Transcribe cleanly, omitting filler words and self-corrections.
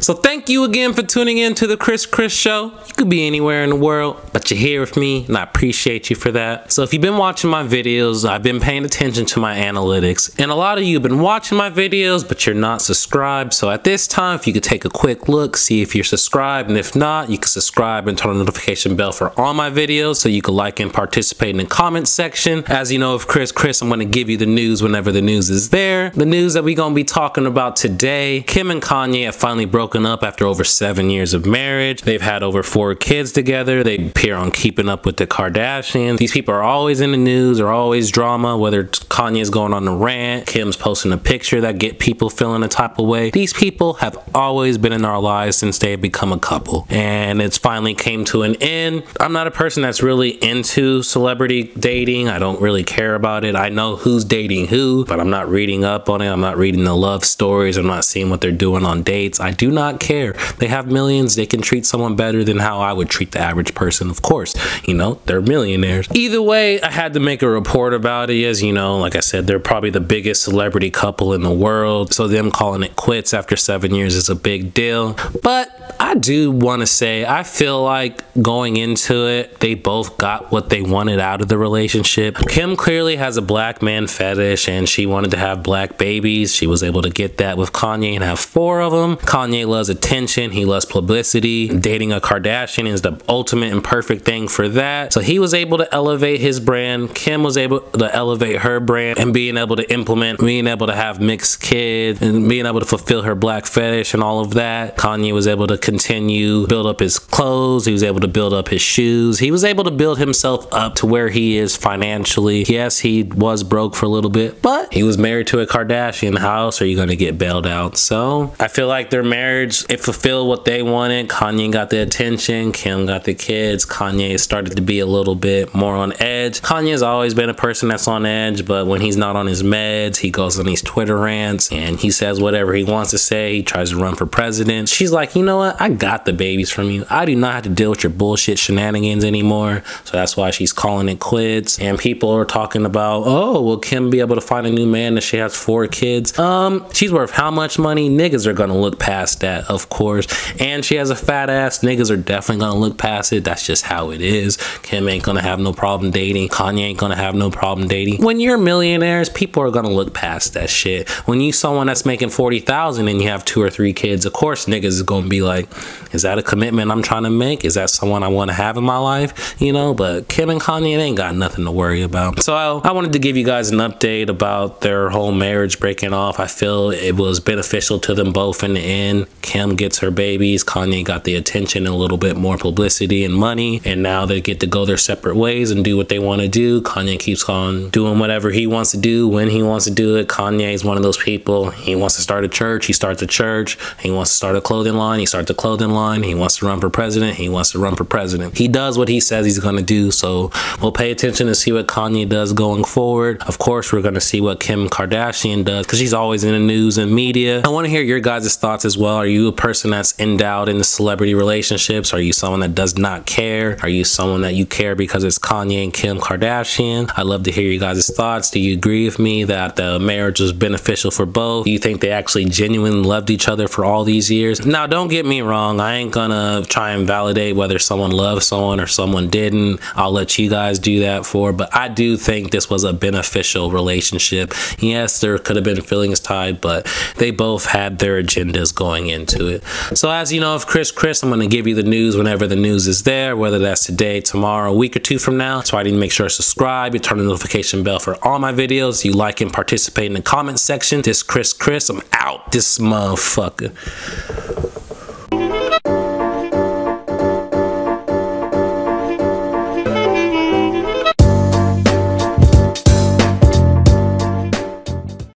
So thank you again for tuning in to the Chris Chris Show. You could be anywhere in the world, but you're here with me, and I appreciate you for that. So if you've been watching my videos, I've been paying attention to my analytics, and a lot of you have been watching my videos, but you're not subscribed. So at this time, if you could take a quick look, see if you're subscribed, and if not, you can subscribe and turn on the notification bell for all my videos so you can like and participate in the comment section. As you know, of Chris Chris, I'm going to give you the news whenever the news is there. The news that we're going to be talking about today: Kim and Kanye have finally broken up after over 7 years of marriage. They've had over 4 kids together. They appear on Keeping Up with the Kardashians. These people are always in the news, are always drama, whether Kanye's going on a rant, Kim's posting a picture that get people feeling a type of way. These people have always been in our lives since they have become a couple, and it's finally came to an end. I'm not a person that's really into celebrity dating. I don't really care about it. I know who's dating who, but I'm not reading up on it. I'm not reading the love stories. I'm not seeing what they're doing on dates. I do not care. They have millions. They can treat someone better than how I would treat the average person. Of course, you know, they're millionaires. Either way, I had to make a report about it. As you know, like I said, they're probably the biggest celebrity couple in the world, so them calling it quits after 7 years is a big deal. But I do want to say, I feel like going into it, they both got what they wanted out of the relationship. Kim clearly has a black man fetish, and she wanted to have black babies. She was able to get that with Kanye and have 4 of them. Kanye loves attention. He loves publicity. Dating a Kardashian is the ultimate and perfect thing for that. So he was able to elevate his brand. Kim was able to elevate her brand, and being able to implement, being able to have mixed kids, and being able to fulfill her black fetish and all of that. Kanye was able to continue, build up his clothes. He was able to build up his shoes. He was able to build himself up to where he is financially. Yes, he was broke for a little bit, but he was married to a Kardashian. How are you going to get bailed out? So I feel like their marriage, it fulfilled what they wanted. Kanye got the attention. Kim got the kids. Kanye started to be a little bit more on edge. Kanye's always been a person that's on edge, but when he's not on his meds, he goes on these Twitter rants and he says whatever he wants to say. He tries to run for president. She's like, you know what? I got the babies from you. I do not have to deal with your bullshit shenanigans anymore. So that's why she's calling it quits. And people are talking about, oh, will Kim be able to find a new man if she has 4 kids? She's worth how much money? Niggas are gonna look past that, of course. And she has a fat ass. Niggas are definitely gonna look past it. That's just how it is. Kim ain't gonna have no problem dating. Kanye ain't gonna have no problem dating. When you're millionaires, people are gonna look past that shit. When you someone that's making 40,000 and you have 2 or 3 kids, of course niggas is gonna be like, is that a commitment I'm trying to make? Is that someone I want to have in my life? You know, but Kim and Kanye ain't got nothing to worry about. So I wanted to give you guys an update about their whole marriage breaking off. I feel it was beneficial to them both in the end. Kim gets her babies. Kanye got the attention and a little bit more publicity and money. And now they get to go their separate ways and do what they want to do. Kanye keeps on doing whatever he wants to do when he wants to do it. Kanye is one of those people. He wants to start a church. He starts a church. He wants to start a clothing line. He starts a clothing line. He wants to run for president. He wants to run for president. He does what he says he's going to do. So we'll pay attention to see what Kanye does going forward. Of course, we're going to see what Kim Kardashian does, because she's always in the news and media. I want to hear your guys' thoughts as well. Are you a person that's endowed in the celebrity relationships? Are you someone that does not care? Are you someone that you care because it's Kanye and Kim Kardashian? I'd love to hear you guys' thoughts. Do you agree with me that the marriage was beneficial for both? Do you think they actually genuinely loved each other for all these years? Now, don't get me wrong. I ain't gonna try and validate whether someone loved someone or someone didn't. I'll let you guys do that for, but I do think this was a beneficial relationship. Yes, there could have been feelings tied, but they both had their agendas going into it. So as you know, if Chris Chris, I'm gonna give you the news whenever the news is there, whether that's today, tomorrow, a week or 2 from now. So I need to make sure to subscribe and turn the notification bell for all my videos. You like and participate in the comment section. This Chris Chris, I'm out. This motherfucker.